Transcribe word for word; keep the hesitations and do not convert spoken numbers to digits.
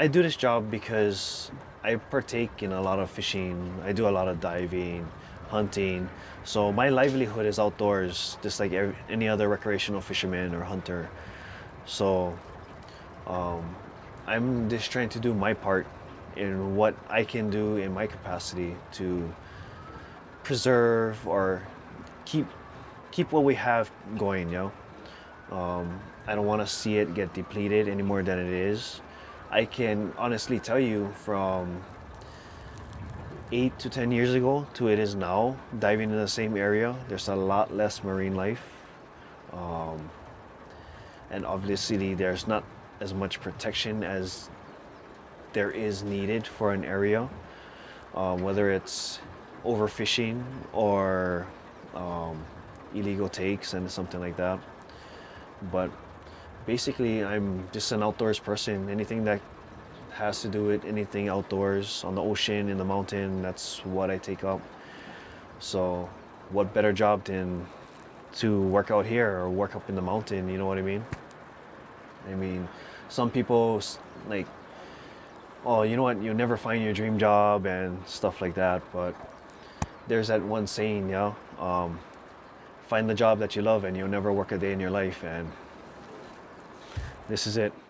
I do this job because I partake in a lot of fishing. I do a lot of diving, hunting. So my livelihood is outdoors, just like every, any other recreational fisherman or hunter. So um, I'm just trying to do my part in what I can do in my capacity to preserve or keep keep what we have going, you know. Um, I don't want to see it get depleted any more than it is. I can honestly tell you from eight to ten years ago to it is now, diving in the same area, there's a lot less marine life. Um, and obviously there's not as much protection as there is needed for an area, uh, whether it's overfishing or um, illegal takes and something like that. But basically, I'm just an outdoors person. Anything that has to do with anything outdoors, on the ocean, in the mountain, that's what I take up. So what better job than to work out here or work up in the mountain, you know what I mean? I mean, some people like, oh, you know what, you'll never find your dream job and stuff like that, but there's that one saying, yeah, um, find the job that you love and you'll never work a day in your life. And this is it.